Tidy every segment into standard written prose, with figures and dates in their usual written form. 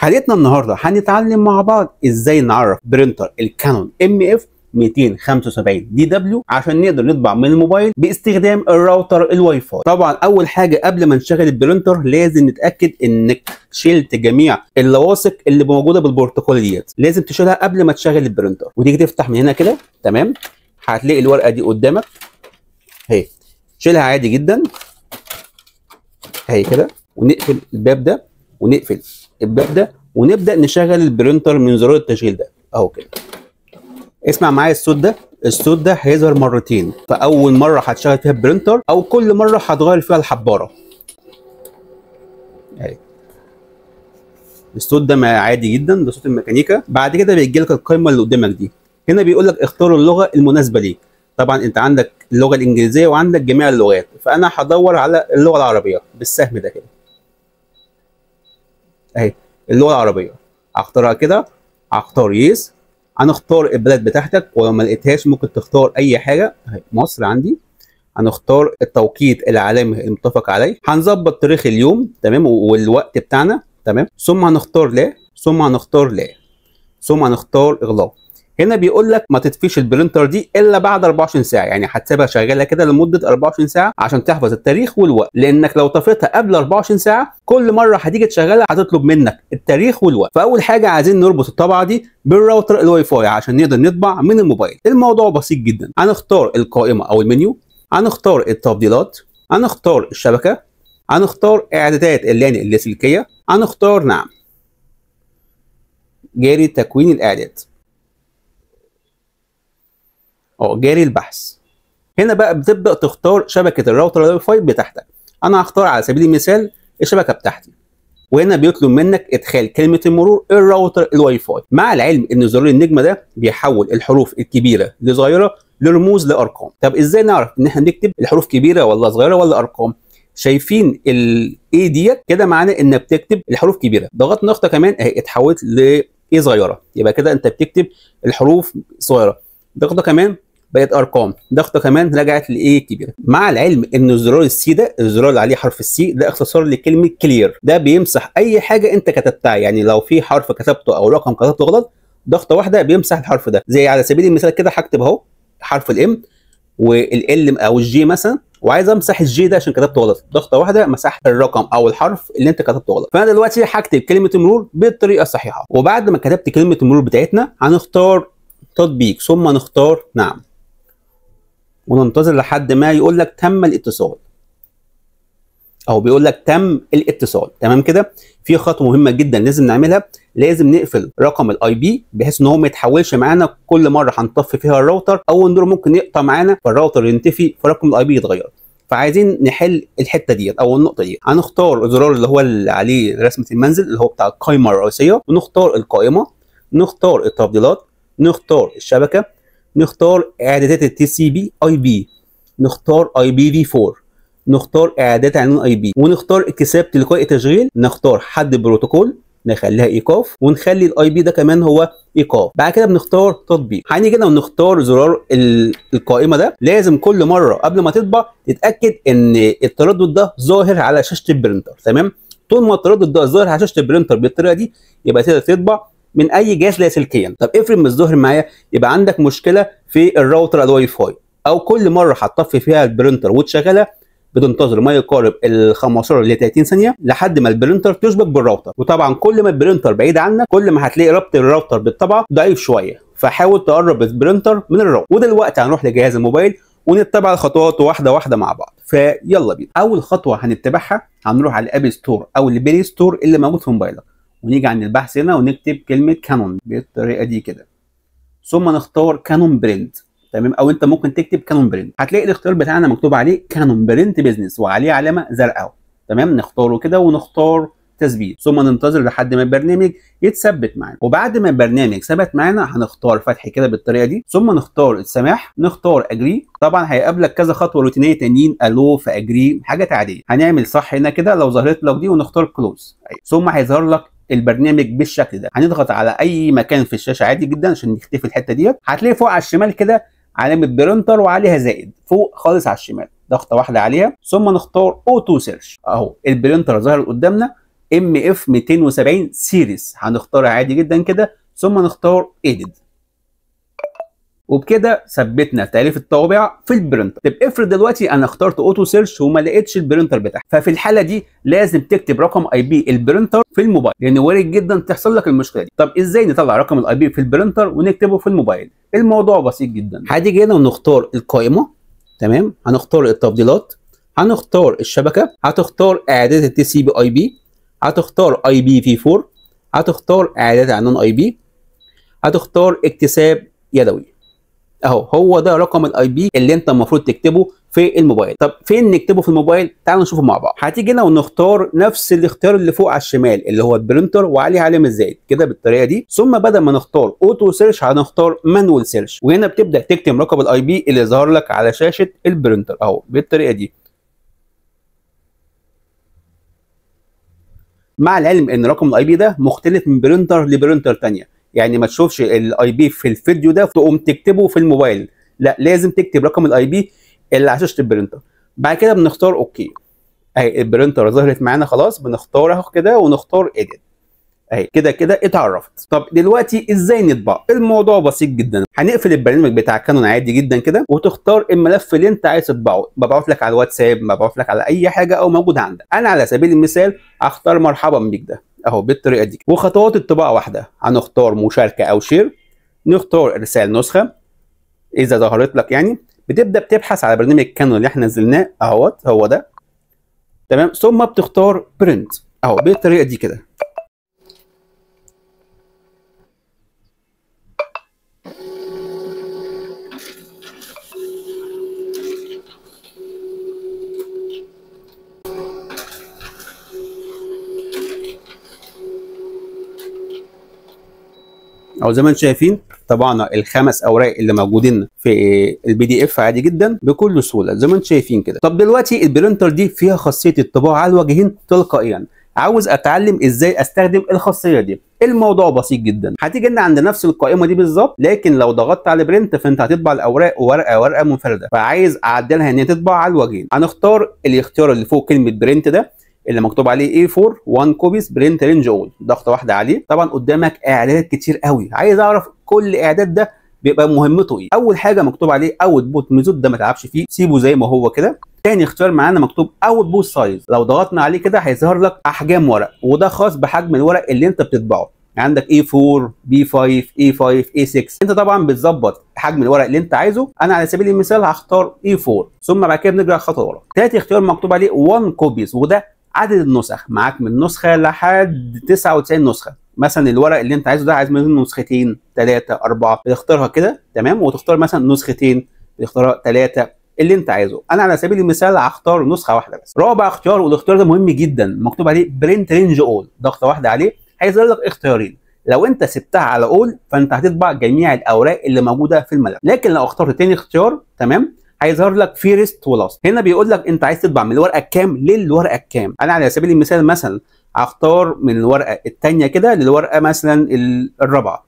حلقتنا النهارده هنتعلم مع بعض ازاي نعرف برينتر الكانون MF 275DW عشان نقدر نطبع من الموبايل باستخدام الراوتر الواي فاي. طبعا اول حاجه قبل ما نشغل البرينتر لازم نتاكد انك شلت جميع اللواثق اللي موجوده بالبروتوكول ديت، لازم تشيلها قبل ما تشغل البرينتر. وتيجي تفتح من هنا كده، تمام، هتلاقي الورقه دي قدامك اهي، شيلها عادي جدا اهي كده، ونقفل الباب ده ونقفل الباب ده ونبدا نشغل البرينتر من زرار التشغيل ده اهو كده. اسمع معايا الصوت ده، الصوت ده هيظهر مرتين، فاول مره هتشغل فيها البرينتر او كل مره هتغير فيها الحباره اهي. الصوت ده عادي جدا، ده صوت الميكانيكا. بعد كده بيجي لك القائمه اللي قدامك دي، هنا بيقول لك اختار اللغه المناسبه ليك. طبعا انت عندك اللغه الانجليزيه وعندك جميع اللغات، فانا هدور على اللغه العربيه بالسهم ده كده اهي، اللغه العربيه هختارها كده، هختار يس، هنختار البلد بتاعتك، ولو ما لقيتهاش ممكن تختار اي حاجه اهي، مصر عندي. هنختار التوقيت العالمي المتفق عليه، هنظبط تاريخ اليوم تمام والوقت بتاعنا تمام، ثم هنختار لا، ثم هنختار لا، ثم هنختار اغلاق. هنا بيقول لك ما تطفيش البرينتر دي الا بعد 24 ساعه، يعني هتسيبها شغاله كده لمده 24 ساعه عشان تحفظ التاريخ والوقت، لانك لو طفيتها قبل 24 ساعه كل مره هتيجي تشغلها هتطلب منك التاريخ والوقت. فاول حاجه عايزين نربط الطبعه دي بالراوتر الواي فاي عشان نقدر نطبع من الموبايل. الموضوع بسيط جدا، هنختار القائمه او المنيو، هنختار التفضيلات، هنختار الشبكه، هنختار اعدادات اللان اللاسلكيه، هنختار نعم، جاري تكوين الاعداد، جاري البحث. هنا بقى بتبدا تختار شبكه الراوتر الواي فاي بتاعتك. انا هختار على سبيل المثال الشبكه بتاعتي، وهنا بيطلب منك ادخال كلمه المرور الراوتر الواي فاي، مع العلم ان زرار النجمه ده بيحول الحروف الكبيره لصغيره لرموز لارقام. طب ازاي نعرف ان احنا بنكتب الحروف كبيره ولا صغيره ولا ارقام؟ شايفين الاي ديت كده، معناه انك بتكتب الحروف كبيره، ضغطت نقطه كمان اهي اتحولت لايه صغيره، يبقى كده انت بتكتب الحروف صغيره، ضغطه كمان بقت ارقام، ضغطه كمان رجعت لايه كبيره. مع العلم ان زرار السي ده، الزرار اللي عليه حرف السي ده اختصار لكلمه كلير، ده بيمسح اي حاجه انت كتبتها، يعني لو في حرف كتبته او رقم كتبته غلط ضغطه واحده بيمسح الحرف ده. زي على سبيل المثال كده هكتب اهو حرف الام والال او الجي مثلا، وعايز امسح الجي ده عشان كتبته غلط، ضغطه واحده مسحت الرقم او الحرف اللي انت كتبته غلط. فانا دلوقتي هكتب كلمه المرور بالطريقه الصحيحه، وبعد ما كتبت كلمه المرور بتاعتنا هنختار تطبيق، ثم نختار نعم، وننتظر لحد ما يقول لك تم الاتصال، او بيقول لك تم الاتصال. تمام كده، في خطوه مهمه جدا لازم نعملها، لازم نقفل رقم الاي بي بحيث ان هو ما يتحولش معانا كل مره هنطفي فيها الراوتر، او ان ممكن يقطع معانا فالراوتر ينتفي فرقم الاي بي يتغير. فعايزين نحل الحته ديت او النقطه دي. هنختار الزرار اللي هو اللي عليه رسمه المنزل اللي هو بتاع القائمه الرئيسيه، ونختار القائمه، نختار التفضيلات، نختار الشبكه، نختار اعدادات التي سي بي اي بي، نختار اي بي في 4، نختار اعدادات عنوان اي بي، ونختار اكتساب تلقائي تشغيل، نختار حد بروتوكول نخليها ايقاف، ونخلي الاي بي ده كمان هو ايقاف. بعد كده بنختار تطبيق. هنيجي هنا ونختار زرار القائمه ده. لازم كل مره قبل ما تطبع تتاكد ان التردد ده ظاهر على شاشه البرينتر، تمام؟ طول ما التردد ده ظاهر على شاشه البرينتر بالطريقه دي يبقى تقدر تطبع من اي جهاز لاسلكيا. طب افرض مش ظاهر معايا، يبقى عندك مشكله في الراوتر الواي فاي، او كل مره هتطفي فيها البرينتر وتشغلها بتنتظر ما يقارب ال 15 ل 30 ثانيه لحد ما البرينتر تشبك بالراوتر. وطبعا كل ما البرينتر بعيد عنك كل ما هتلاقي ربط الراوتر بالطبعه ضعيف شويه، فحاول تقرب البرينتر من الراوتر. ودلوقتي هنروح لجهاز الموبايل ونتبع الخطوات واحده واحده مع بعض، فيلا بينا. اول خطوه هنتبعها هنروح على الابل ستور او البلاي ستور اللي موجود في موبايلك، ونيجي عند البحث هنا ونكتب كلمه كانون بالطريقه دي كده، ثم نختار كانون برنت، تمام، او انت ممكن تكتب كانون برنت. هتلاقي الاختيار بتاعنا مكتوب عليه كانون برنت بيزنس وعليه علامه زرقاء، تمام، نختاره كده ونختار تثبيت، ثم ننتظر لحد ما البرنامج يتثبت معانا. وبعد ما البرنامج ثبت معانا هنختار فتح كده بالطريقه دي، ثم نختار السماح، نختار اجري. طبعا هيقابلك كذا خطوه روتينيه تانيين، الو فاجري، حاجات عاديه. هنعمل صح هنا كده لو ظهرت لك دي، ونختار كلوز، ثم هيظهر لك البرنامج بالشكل ده. هنضغط على اي مكان في الشاشه عادي جدا عشان نختفي الحته ديت. هتلاقي فوق على الشمال كده علامه برينتر وعليها زائد فوق خالص على الشمال، ضغطه واحده عليها، ثم نختار اوتو سيرش. اهو البرينتر ظهر قدامنا، MF 270 سيريز، هنختارها عادي جدا كده ثم نختار ايديت. وبكده ثبتنا تاليف الطوابع في البرنتر. طب افرض دلوقتي انا اخترت اوتو سيرش وما لقيتش البرنتر بتاعك، ففي الحاله دي لازم تكتب رقم اي بي البرنتر في الموبايل، لان وارد جدا تحصل لك المشكله دي. طب ازاي نطلع رقم الاي بي في البرنتر ونكتبه في الموبايل؟ الموضوع بسيط جدا، هتيجي هنا ونختار القائمه، تمام، هنختار التفضيلات، هنختار الشبكه، هتختار اعدادات التي سي بي اي بي، هتختار اي بي في 4، هتختار اعدادات عنوان اي بي، هتختار اكتساب يدوي. اهو هو ده رقم الاي بي اللي انت المفروض تكتبه في الموبايل. طب فين نكتبه في الموبايل؟ تعالوا نشوفه مع بعض. هتيجي هنا ونختار نفس الاختيار اللي فوق على الشمال اللي هو البرنتر وعليه علامه زائد كده بالطريقه دي، ثم بدل ما نختار اوتو سيرش هنختار مانوال سيرش، وهنا بتبدا تكتب رقم الاي بي اللي ظهر لك على شاشه البرنتر اهو بالطريقه دي. مع العلم ان رقم الاي بي ده مختلف من برنتر لبرنتر ثانيه، يعني ما تشوفش الاي بي في الفيديو ده تقوم تكتبه في الموبايل، لا لازم تكتب رقم الاي بي اللي على شاشه البرنتر. بعد كده بنختار اوكي، اهي البرنتر ظهرت معانا خلاص، بنختار اهو كده ونختار اديت اهي كده اتعرفت. طب دلوقتي ازاي نطبع؟ الموضوع بسيط جدا، هنقفل البرنامج بتاع كانون عادي جدا كده وتختار الملف اللي انت عايز تطبعه، ببعت لك على الواتساب، ببعت لك على اي حاجه او موجود عندك. انا على سبيل المثال هختار مرحبا بيك ده اهو بالطريقه دي، وخطوات الطباعه واحده، هنختار مشاركه او شير، نختار ارسال نسخه اذا ظهرت لك، يعني بتبدا بتبحث على برنامج كانون اللي احنا نزلناه اهوت هو ده، تمام، ثم بتختار برنت اهو بالطريقه دي كده. او زي ما انتم شايفين طبعنا الخمس اوراق اللي موجودين في البي دي اف عادي جدا بكل سهوله زي ما انتم شايفين كده. طب دلوقتي البرنتر دي فيها خاصيه الطباعه على الوجهين تلقائيا، عاوز اتعلم ازاي استخدم الخاصيه دي. الموضوع بسيط جدا، هتيجي لنا عند نفس القائمه دي بالظبط، لكن لو ضغطت على برنت فانت هتطبع الاوراق ورقه منفرده، فعايز اعدلها ان هي تطبع على الوجهين. هنختار الاختيار اللي فوق كلمه برنت ده اللي مكتوب عليه A4 1 كوبيز برنت رينج اول، ضغطه واحده عليه. طبعا قدامك اعدادات كتير قوي، عايز اعرف كل اعداد ده بيبقى مهمته ايه. اول حاجه مكتوب عليه اوت بوت ميزود، ده ما تلعبش فيه، سيبه زي ما هو كده. تاني اختيار معانا مكتوب اوت بوت سايز، لو ضغطنا عليه كده هيظهر لك احجام ورق، وده خاص بحجم الورق اللي انت بتطبعه، عندك A4 B5 A5 A6، انت طبعا بتظبط حجم الورق اللي انت عايزه. انا على سبيل المثال هختار A4، ثم بعد كده بنرجع خطوه ورا. تالت اختيار مكتوب عليه 1 كوبيز، وده عدد النسخ، معاك من نسخه لحد 99 نسخه، مثلا الورق اللي انت عايزه ده عايز منه نسختين 3 4، بتختارها كده تمام، وتختار مثلا نسختين، بتختارها 3 اللي انت عايزه. انا على سبيل المثال هختار نسخه واحده بس. رابع اختيار، والاختيار ده مهم جدا، مكتوب عليه برنت رينج اول، ضغطه واحده عليه هيظهر لك اختيارين، لو انت سبتها على اول فانت هتطبع جميع الاوراق اللي موجوده في الملف، لكن لو اخترت تاني اختيار تمام هيظهر لك فيرست ولاست، هنا بيقول لك انت عايز تطبع من الورقه الكام للورقه الكام. انا على سبيل المثال مثلا هختار من الورقه الثانيه كده للورقه مثلا الرابعه،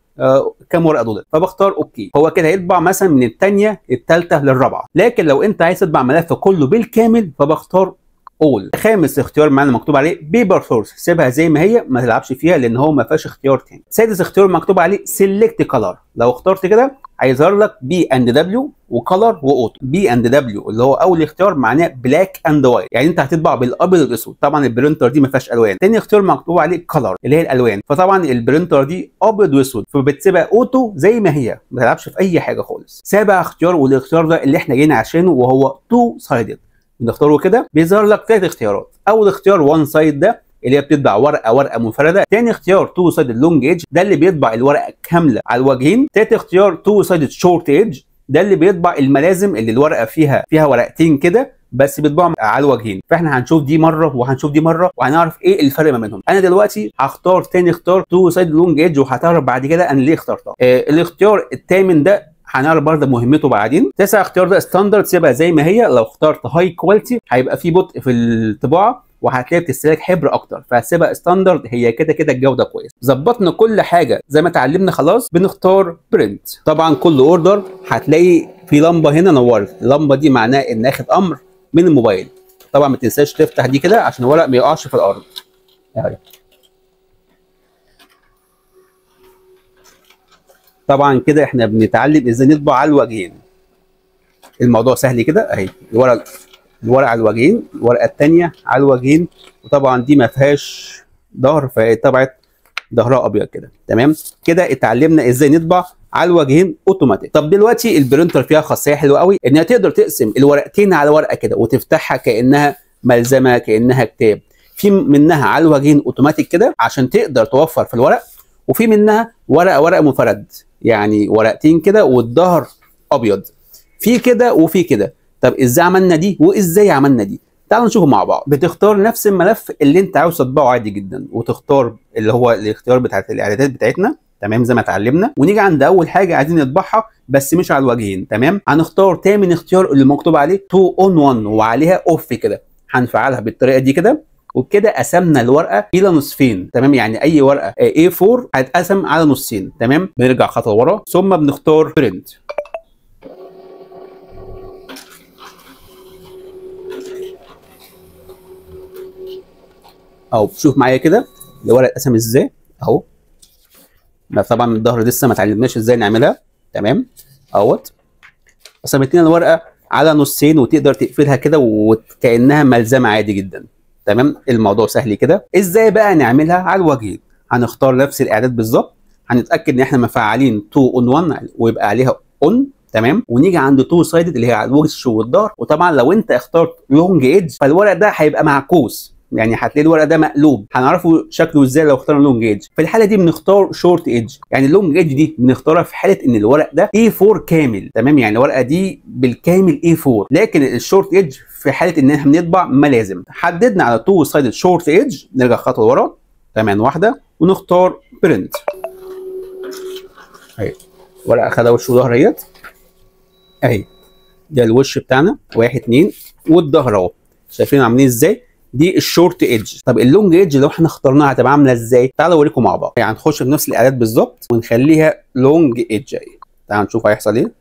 كام ورقه دول، فبختار اوكي. هو كده هيطبع مثلا من الثانيه للثالثه للرابعه، لكن لو انت عايز تطبع ملف كله بالكامل فبختار اول. خامس اختيار معانا مكتوب عليه بيبر سورس، سيبها زي ما هي ما تلعبش فيها لان هو ما فيهاش اختيار ثاني. سادس اختيار مكتوب عليه سيلكت كلر، لو اخترت كده هيظهر لك بي اند دبليو وكلر واوتو. بي اند دبليو اللي هو اول اختيار معناه بلاك اند وايت، يعني انت هتطبع بالابيض والاسود، طبعا البرنتر دي ما فيهاش الوان. ثاني اختيار مكتوب عليه كلر اللي هي الالوان، فطبعا البرنتر دي ابيض واسود فبتسيبها اوتو زي ما هي ما تلعبش في اي حاجه خالص. سابع اختيار، والاختيار ده اللي احنا جايين عشانه وهو تو سايدد، بنختاره كده بيظهر لك ثلاث اختيارات. اول اختيار وان سايد ده اللي هي بتطبع ورقه منفرده، ثاني اختيار تو سايد لونج ايدج ده اللي بيطبع الورقه كامله على الوجهين، ثالث اختيار تو سايد شورت ايدج ده اللي بيطبع الملازم اللي الورقه فيها ورقتين كده بس بيطبعوا على الوجهين. فاحنا هنشوف دي مره وهنشوف دي مره وهنعرف ايه الفرق ما بينهم. انا دلوقتي هختار ثاني اختيار تو سايد لونج ايدج وهتعرف بعد كده انا ليه اخترتها. الاختيار الثامن ده هنعرف برضه مهمته بعدين. تسع اختيار ده ستاندرد، سيبها زي ما هي، لو اخترت هاي كواليتي هيبقى في بطء في الطباعه وهتلاقي بتستهلك حبر اكتر، فهسيبها ستاندرد، هي كده الجوده كويس. ظبطنا كل حاجه زي ما اتعلمنا خلاص، بنختار برنت. طبعا كل اوردر هتلاقي في لمبه هنا نورت، اللمبه دي معناه ان اخد امر من الموبايل. طبعا ما تنساش تفتح دي كده عشان الورق ما يقعش في الارض. اهي. طبعا كده احنا بنتعلم ازاي نطبع على الوجهين. الموضوع سهل كده اهي، الورقه على الوجهين، الورقه الثانيه على الوجهين، وطبعا دي ما فيهاش ظهر فهي طبعت ظهرها ابيض كده. تمام كده اتعلمنا ازاي نطبع على الوجهين اوتوماتيك. طب دلوقتي البرينتر فيها خاصيه حلوه قوي انها تقدر تقسم الورقتين على ورقه كده وتفتحها كانها ملزمه كانها كتاب. في منها على الوجهين اوتوماتيك كده عشان تقدر توفر في الورق، وفي منها ورقه منفرد يعني ورقتين كده والظهر ابيض، في كده وفي كده. طب ازاي عملنا دي وازاي عملنا دي؟ تعالوا نشوفه مع بعض. بتختار نفس الملف اللي انت عاوز تطبعه عادي جدا، وتختار اللي هو الاختيار بتاعت الاعدادات بتاعتنا تمام زي ما اتعلمنا، ونيجي عند اول حاجه عايزين نطبعها بس مش على الوجهين. تمام هنختار تامن اختيار اللي مكتوب عليه 2 on 1 وعليها اوف كده، هنفعلها بالطريقه دي كده، وبكده قسمنا الورقه الى نصفين. تمام يعني اي ورقه A4 هتتقسم على نصين. تمام بنرجع خطوه ورا ثم بنختار برنت. او شوف معايا كده الورقه اتقسم ازاي اهو. طبعا الظهر لسه ما اتعلمناش ازاي نعملها. تمام اهوت قسمت لنا الورقه على نصين، وتقدر تقفلها كده وكانها ملزمه عادي جدا. تمام الموضوع سهل كده. ازاي بقى نعملها على الوجهين؟ هنختار نفس الاعداد بالظبط، هنتاكد ان احنا مفعلين 2 on 1 ويبقى عليها اون. تمام ونيجي عند 2 sided اللي هي على الوش والظهر، وطبعا لو انت اخترت لونج ايدج فالورق ده هيبقى معكوس، يعني هتلاقي الورق ده مقلوب، هنعرفه شكله ازاي لو اخترنا لونج ايدج. في الحاله دي بنختار شورت ايدج، يعني اللونج ايدج دي بنختارها في حاله ان الورق ده A4 كامل. تمام يعني الورقه دي بالكامل A4، لكن الشورت ايدج في حاله ان احنا بنطبع ملازم. حددنا على 2 sided شورت ايدج، نرجع خطوه ورا تمام واحده ونختار برنت. اهي الورقه خدها وش وظهر اهيت اهي، ده الوش بتاعنا 1 2 والظهر اهو، شايفين عاملين ازاي؟ دي الشورت ايدج. طب اللونج ايدج لو احنا اخترناها هتبقى عامله ازاي؟ تعالوا اوريكم مع بعض. يعني هنخش بنفس الاعداد بالظبط ونخليها لونج ايدج اهي، تعالوا نشوف هيحصل ايه.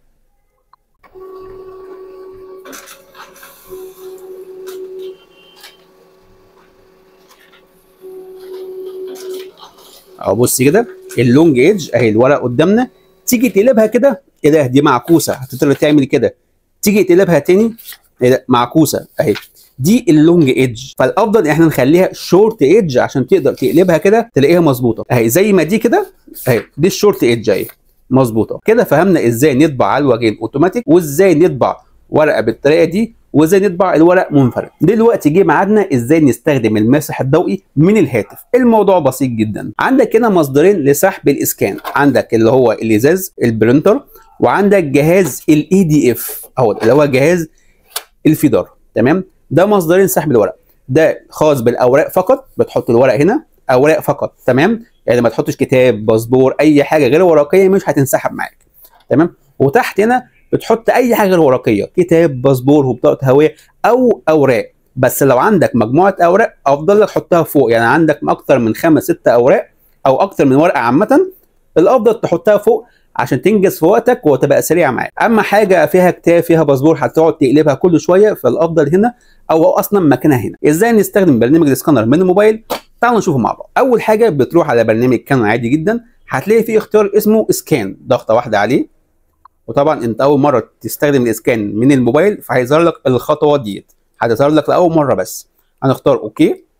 اهو بص كده اللونج ايدج اهي الورقه قدامنا، تيجي تقلبها كده ايه ده؟ دي معكوسه، هتقدر تعمل كده. تيجي تقلبها تاني ايه ده؟ معكوسه اهي، دي اللونج ايدج. فالافضل احنا نخليها شورت ايدج عشان تقدر تقلبها كده تلاقيها مظبوطه اهي زي ما دي كده اهي، دي الشورت ايدج اهي مظبوطه كده. فهمنا ازاي نطبع على الوجهين اوتوماتيك، وازاي نطبع ورقه بالطريقه دي، وازاي نطبع الورق منفرد. دلوقتي جه ميعادنا ازاي نستخدم المسح الضوئي من الهاتف. الموضوع بسيط جدا، عندك هنا مصدرين لسحب الاسكان، عندك اللي هو الازاز البرينتر، وعندك جهاز الاي دي اف اهو اللي هو جهاز الفيدار. تمام ده مصدرين سحب الورق، ده خاص بالاوراق فقط، بتحط الورق هنا اوراق فقط. تمام يعني ما تحطش كتاب باسبور اي حاجه غير ورقيه مش هتنسحب معاك. تمام وتحت هنا بتحط اي حاجه غير ورقيه، كتاب باسبور وبطاقه هويه او اوراق. بس لو عندك مجموعه اوراق افضل لك تحطها فوق، يعني عندك اكتر من 5 6 اوراق او اكتر من ورقه عامه الافضل تحطها فوق عشان تنجز في وقتك وتبقى سريع معاك. اما حاجه فيها كتاب فيها باسبور هتقعد تقلبها كل شويه، فالافضل هنا او اصلا مكانها هنا. ازاي نستخدم برنامج السكانر من الموبايل؟ تعالوا نشوفه مع بعض. اول حاجه بتروح على برنامج كانون عادي جدا، هتلاقي فيه اختيار اسمه اسكان، ضغطه واحده عليه، وطبعا انت اول مره تستخدم الاسكان من الموبايل فهيظهر لك الخطوه ديت، هتظهر لك لاول مره بس. هنختار اوكي،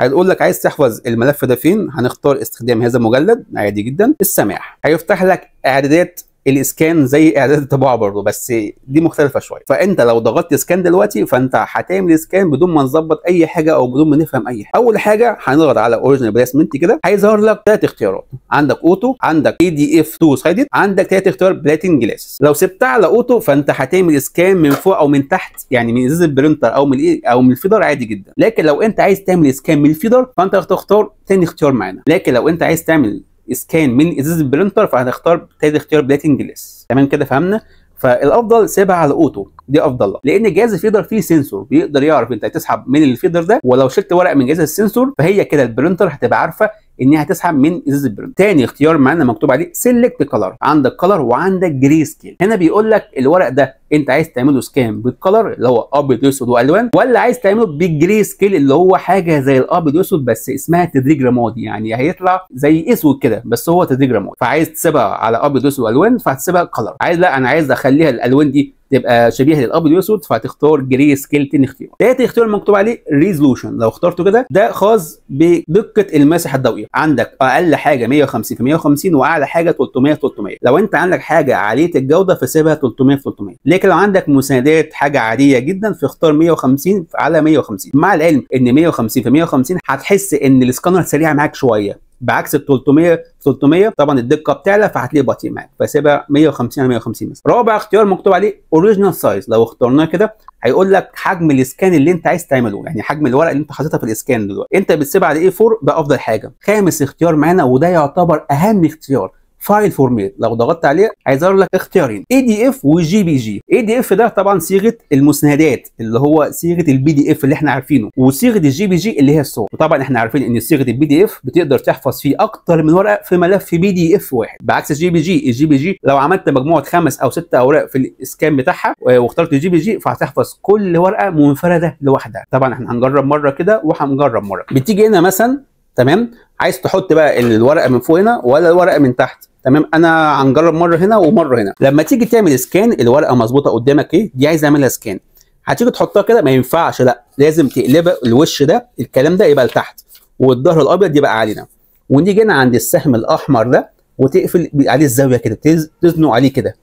هيقول لك عايز تحفظ الملف ده فين، هنختار استخدام هذا المجلد عادي جدا. السماح هيفتح لك اعدادات الاسكان زي اعدادات الطباعه برضه، بس دي مختلفه شويه. فانت لو ضغطت اسكان دلوقتي فانت هتعمل اسكان بدون ما نظبط اي حاجه او بدون ما نفهم اي حاجه. اول حاجه هنضغط على اوريجينال بليسمنت كده، هيظهر لك 3 اختيارات، عندك اوتو، عندك اي دي اف 2 سايدد، عندك 3 اختيار بلاتين جلاس. لو سبتها على اوتو فانت هتعمل اسكان من فوق او من تحت، يعني من ازاز البرينتر او من او من الفيدر عادي جدا. لكن لو انت عايز تعمل اسكان من الفيدر فانت هتختار ثاني اختيار معانا، لكن لو انت عايز تعمل اسكان من ازاز البرينتر فهنختار تالت اختيار بلاتين جلاس. تمام كده فهمنا. فالافضل سيبها على اوتو، دي افضل لك، لان جهاز الفيدر فيه سنسور بيقدر يعرف انت هتسحب من الفيدر ده، ولو شلت ورق من جهاز السنسور فهي كده البرينتر هتبقى عارفه انها تسحب من ازازه البريمو. تاني اختيار معانا مكتوب عليه سيلكت كلر، عندك كلر وعندك جري سكيل. هنا بيقول لك الورق ده انت عايز تعمله سكان بالكلر اللي هو ابيض واسود والوان، ولا عايز تعمله بالجري سكيل اللي هو حاجه زي الابيض واسود بس اسمها تدريج رمادي، يعني هيطلع زي اسود كده بس هو تدريج رمادي. فعايز تسيبها على ابيض واسود والوان فهتسيبها كلر، عايز لا انا عايز اخليها الالوان دي تبقى شبيهه للابيض واسود فهتختار جري سكيل. تاني اختيار، تالت اختيار مكتوب عليه ريزولوشن، لو اخترته كده ده خاص بدقه المساحه الضوئيه، عندك اقل حاجه 150 في 150 واعلى حاجه 300 في 300. لو انت عندك حاجه عاليه الجوده فسيبها 300 في 300، لكن لو عندك مساندات حاجه عاديه جدا فاختار 150 على 150. مع العلم ان 150 في 150 هتحس ان السكانر سريع معاك شويه بعكس ال 300 في 300، طبعا الدقه بتعلى فهتلاقي بطيء معاك، فسيبها 150 على 150 مثلا. رابع اختيار مكتوب عليه اوريجينال سايز، لو اخترناه كده هيقول لك حجم الاسكان اللي انت عايز تعمله، يعني حجم الورق اللي انت حاططها في الاسكان دلوقتي، انت بتسيبها على A4 ده افضل حاجه. خامس اختيار معانا وده يعتبر اهم اختيار، فايل فورمات، لو ضغطت عليه هيظهر لك اختيارين ADF وجي بي جي. ADF ده طبعا صيغه المسندات اللي هو صيغه الPDF اللي احنا عارفينه، وصيغه الجي بي جي اللي هي الصور، وطبعا احنا عارفين ان صيغه الPDF بتقدر تحفظ فيه اكتر من ورقه في ملف PDF واحد، بعكس الجي بي جي. الجي بي جي لو عملت مجموعه 5 أو 6 اوراق في الاسكان بتاعها واخترت الجي بي جي فهتحفظ كل ورقه منفرده لوحدها. طبعا احنا هنجرب مره كده وهنجرب مره. بتيجي هنا مثلا تمام، عايز تحط بقى الورقه من فوق هنا ولا الورقه من تحت، تمام انا هنجرب مره هنا ومره هنا. لما تيجي تعمل سكان الورقه مظبوطه قدامك ايه دي عايز اعملها سكان، هتيجي تحطها كده ما ينفعش، لا لازم تقلبها الوش ده الكلام ده يبقى لتحت والظهر الابيض يبقى علينا، ونيجي هنا عند السهم الاحمر ده وتقفل عليه الزاويه كده تزنق عليه كده،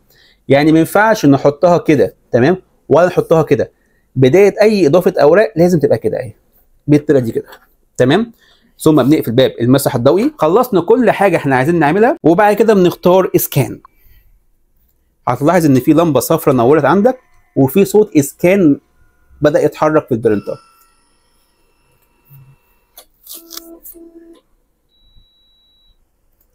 يعني ما ينفعش نحطها كده تمام ولا نحطها كده. بدايه اي اضافه اوراق لازم تبقى كده اهي بالطريقه دي كده تمام. ثم بنقفل باب المسح الضوئي. خلصنا كل حاجه احنا عايزين نعملها، وبعد كده بنختار اسكان. هتلاحظ ان في لمبه صفرا نورت عندك وفي صوت اسكان بدا يتحرك في البرينتر.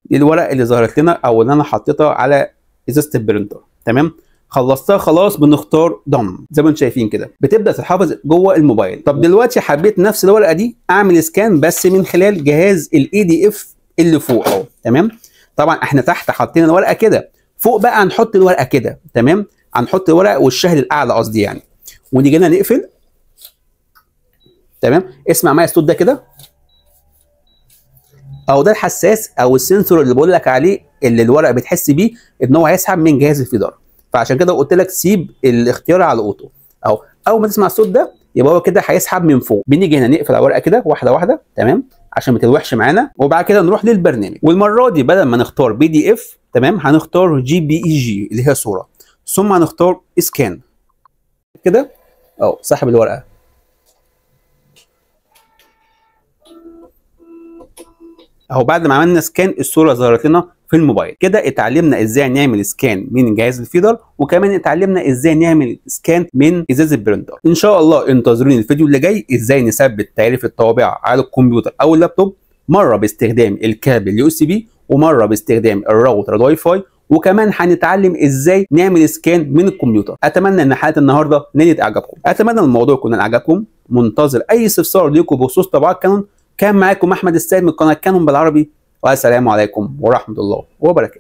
دي الورقه اللي ظهرت لنا او اللي انا حطيتها على ازازه البرينتر تمام. خلصتها خلاص بنختار دم زي ما انتم شايفين كده، بتبدا تتحفظ جوه الموبايل. طب دلوقتي حبيت نفس الورقه دي اعمل سكان بس من خلال جهاز الاي دي اف اللي فوق اهو تمام. طبعا احنا تحت حاطين الورقه كده، فوق بقى هنحط الورقه كده تمام، هنحط الورقه والشهر الاعلى قصدي يعني، ونيجي هنا نقفل تمام. اسمع معايا الصوت ده كده اهو، ده الحساس او السنسور اللي بقول لك عليه اللي الورقه بتحس بيه ان هو هيسحب من جهاز الفيدار، فعشان كده قلت لك سيب الاختيار على اوتو اهو. اول ما تسمع الصوت ده يبقى هو كده هيسحب من فوق. بنيجي هنا نقفل على الورقه كده واحده واحده تمام عشان ما تلوحش معانا، وبعد كده نروح للبرنامج. والمره دي بدل ما نختار PDF تمام هنختار JPEG اللي هي صوره، ثم هنختار اسكان كده اهو. سحب الورقه اهو، بعد ما عملنا سكان الصوره ظهرت لنا في الموبايل. كده اتعلمنا ازاي نعمل سكان من جهاز الفيدر، وكمان اتعلمنا ازاي نعمل سكان من ازازه البرينتر. ان شاء الله انتظروني الفيديو اللي جاي ازاي نثبت تعريف الطوابع على الكمبيوتر او اللابتوب، مره باستخدام الكابل USB ومره باستخدام الراوتر الواي فاي، وكمان هنتعلم ازاي نعمل سكان من الكمبيوتر. اتمنى ان حلقه النهارده نالت اعجابكم، اتمنى الموضوع يكون عجبكم، منتظر اي استفسار ليكم بخصوص طابعات كانون. كان معاكم احمد السيد من قناه كانون بالعربي، والسلام عليكم ورحمة الله وبركاته.